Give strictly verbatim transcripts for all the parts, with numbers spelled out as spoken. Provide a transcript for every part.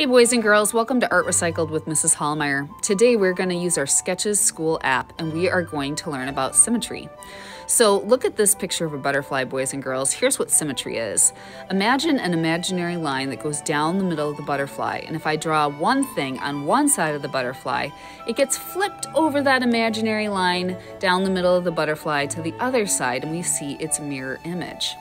Hey boys and girls, welcome to Art Recycled with Missus Hallmeyer. Today we're going to use our Sketches School app and we are going to learn about symmetry. So look at this picture of a butterfly, boys and girls. Here's what symmetry is. Imagine an imaginary line that goes down the middle of the butterfly, and if I draw one thing on one side of the butterfly, it gets flipped over that imaginary line down the middle of the butterfly to the other side and we see its mirror image.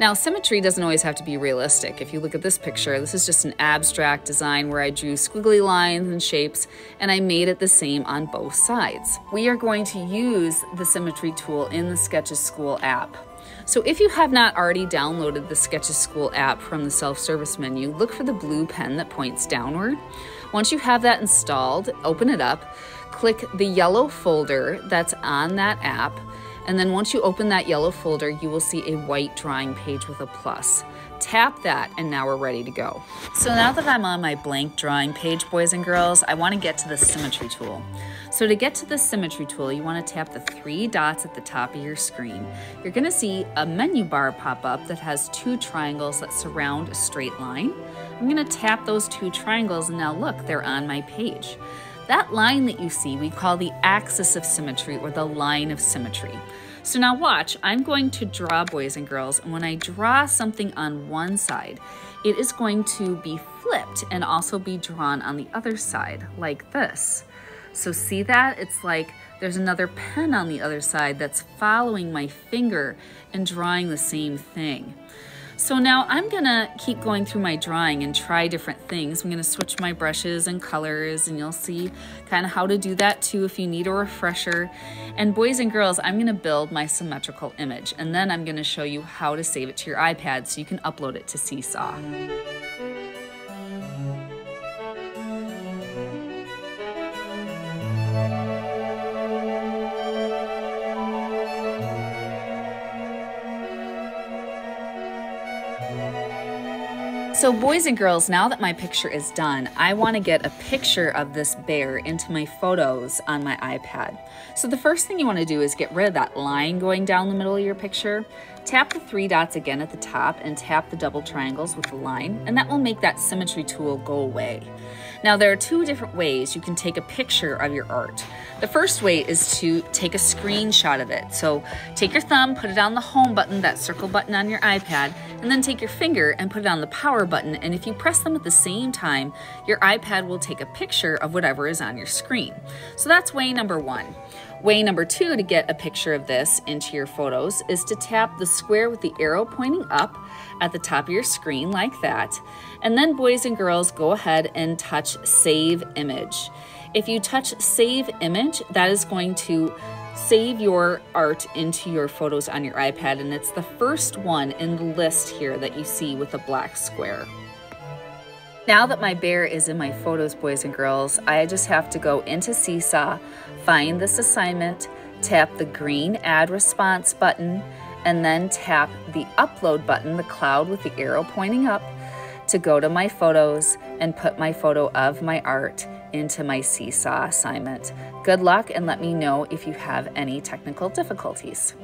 Now, symmetry doesn't always have to be realistic. If you look at this picture, this is just an abstract design where I drew squiggly lines and shapes, and I made it the same on both sides. We are going to use the symmetry tool in the Sketches School app. So if you have not already downloaded the Sketches School app from the self-service menu, look for the blue pen that points downward. Once you have that installed, open it up, click the yellow folder that's on that app, and then once you open that yellow folder, you will see a white drawing page with a plus. Tap that, and now we're ready to go. So now that I'm on my blank drawing page, boys and girls, I want to get to the symmetry tool. So to get to the symmetry tool, you want to tap the three dots at the top of your screen. You're going to see a menu bar pop up that has two triangles that surround a straight line. I'm going to tap those two triangles, and now look, they're on my page. That line that you see we call the axis of symmetry, or the line of symmetry. So now watch, I'm going to draw, boys and girls, and when I draw something on one side, it is going to be flipped and also be drawn on the other side like this. So see that? It's like there's another pen on the other side that's following my finger and drawing the same thing. So now I'm gonna keep going through my drawing and try different things. I'm gonna switch my brushes and colors, and you'll see kind of how to do that too if you need a refresher. And boys and girls, I'm gonna build my symmetrical image, and then I'm gonna show you how to save it to your iPad so you can upload it to Seesaw. So boys and girls, now that my picture is done, I want to get a picture of this bear into my photos on my iPad. So the first thing you want to do is get rid of that line going down the middle of your picture. Tap the three dots again at the top and tap the double triangles with the line, and that will make that symmetry tool go away. Now there are two different ways you can take a picture of your art. The first way is to take a screenshot of it. So take your thumb, put it on the home button, that circle button on your iPad, and then take your finger and put it on the power button, and if you press them at the same time, your iPad will take a picture of whatever is on your screen. So that's way number one. Way number two to get a picture of this into your photos is to tap the square with the arrow pointing up at the top of your screen like that. And then boys and girls, go ahead and touch Save Image. If you touch Save Image, that is going to save your art into your photos on your iPad, and it's the first one in the list here that you see with a black square. Now that my bear is in my photos, boys and girls, I just have to go into Seesaw, find this assignment, tap the green Add Response button, and then tap the Upload button, the cloud with the arrow pointing up, to go to my photos and put my photo of my art into my Seesaw assignment. Good luck, and let me know if you have any technical difficulties.